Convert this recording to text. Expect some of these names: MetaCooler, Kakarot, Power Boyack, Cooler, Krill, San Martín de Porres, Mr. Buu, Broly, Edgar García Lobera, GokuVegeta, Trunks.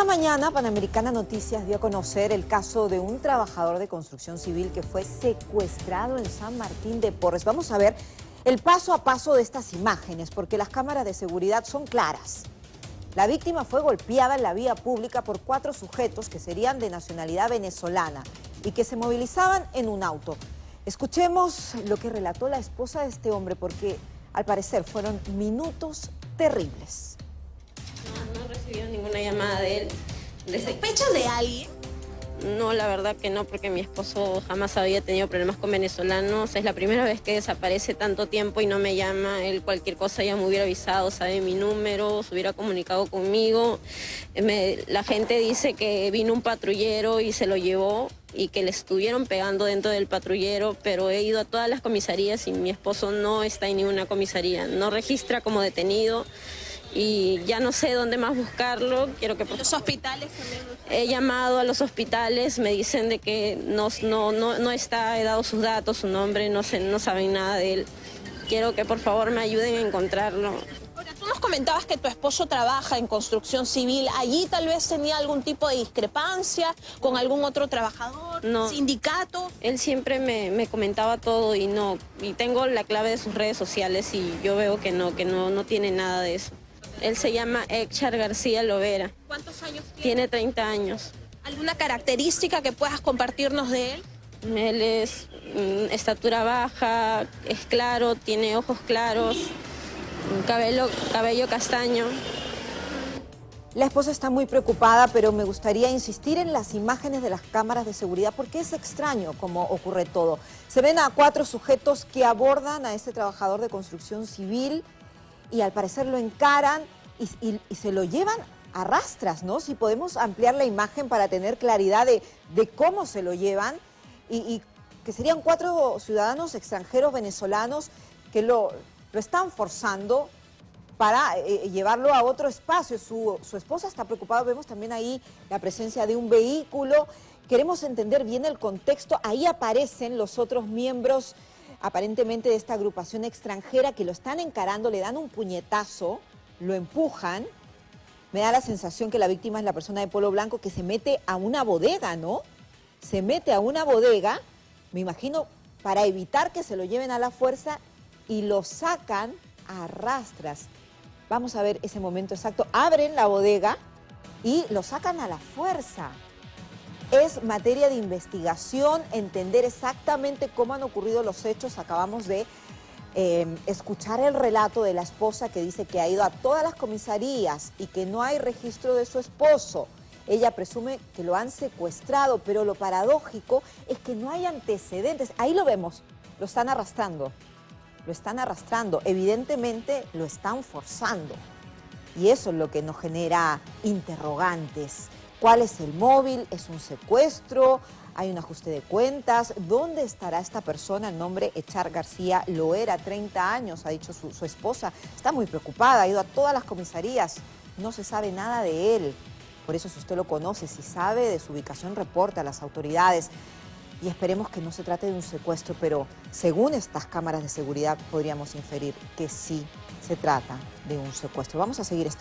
Esta mañana, Panamericana Noticias dio a conocer el caso de un trabajador de construcción civil que fue secuestrado en San Martín de Porres. Vamos a ver el paso a paso de estas imágenes, porque las cámaras de seguridad son claras. La víctima fue golpeada en la vía pública por 4 sujetos que serían de nacionalidad venezolana y que se movilizaban en un auto. Escuchemos lo que relató la esposa de este hombre, porque al parecer fueron minutos terribles. No he recibido ninguna llamada de él. ¿Sospechas de alguien? No, la verdad que no, porque mi esposo jamás había tenido problemas con venezolanos. Es la primera vez que desaparece tanto tiempo y no me llama. Él cualquier cosa ya me hubiera avisado, sabe mi número, se hubiera comunicado conmigo. La gente dice que vino un patrullero y se lo llevó y que le estuvieron pegando dentro del patrullero, pero he ido a todas las comisarías y mi esposo no está en ninguna comisaría. No registra como detenido. Y ya no sé dónde más buscarlo. Quiero que los hospitales. He llamado a los hospitales, me dicen de que no está, he dado sus datos, su nombre, no saben nada de él. Quiero que por favor me ayuden a encontrarlo. Ahora, tú nos comentabas que tu esposo trabaja en construcción civil. Allí tal vez tenía algún tipo de discrepancia con algún otro trabajador, no. Sindicato. Él siempre me comentaba todo y no. Y tengo la clave de sus redes sociales y yo veo que no tiene nada de eso. Él se llama Edgar García Lobera. ¿Cuántos años tiene? Tiene 30 años. ¿Alguna característica que puedas compartirnos de él? Él es estatura baja, es claro, tiene ojos claros, cabello castaño. La esposa está muy preocupada, pero me gustaría insistir en las imágenes de las cámaras de seguridad, porque es extraño cómo ocurre todo. Se ven a 4 sujetos que abordan a este trabajador de construcción civil, y al parecer lo encaran y se lo llevan a rastras, ¿no? Si podemos ampliar la imagen para tener claridad de cómo se lo llevan, y que serían 4 ciudadanos extranjeros venezolanos que lo están forzando para llevarlo a otro espacio. Su esposa está preocupada, vemos también ahí la presencia de un vehículo. Queremos entender bien el contexto. Ahí aparecen los otros miembros aparentemente de esta agrupación extranjera que lo están encarando, le dan un puñetazo, lo empujan. Me da la sensación que la víctima es la persona de polo blanco que se mete a una bodega, ¿no? Se mete a una bodega, me imagino, para evitar que se lo lleven a la fuerza y lo sacan a rastras. Vamos a ver ese momento exacto. Abren la bodega y lo sacan a la fuerza. Es materia de investigación, entender exactamente cómo han ocurrido los hechos. Acabamos de escuchar el relato de la esposa que dice que ha ido a todas las comisarías y que no hay registro de su esposo. Ella presume que lo han secuestrado, pero lo paradójico es que no hay antecedentes. Ahí lo vemos, lo están arrastrando, evidentemente lo están forzando. Y eso es lo que nos genera interrogantes. ¿Cuál es el móvil? ¿Es un secuestro? ¿Hay un ajuste de cuentas? ¿Dónde estará esta persona? El nombre Edgar García Lobera, 30 años, ha dicho su esposa. Está muy preocupada, ha ido a todas las comisarías. No se sabe nada de él. Por eso, si usted lo conoce, si sabe de su ubicación, reporta a las autoridades. Y esperemos que no se trate de un secuestro, pero según estas cámaras de seguridad podríamos inferir que sí se trata de un secuestro. Vamos a seguir esto.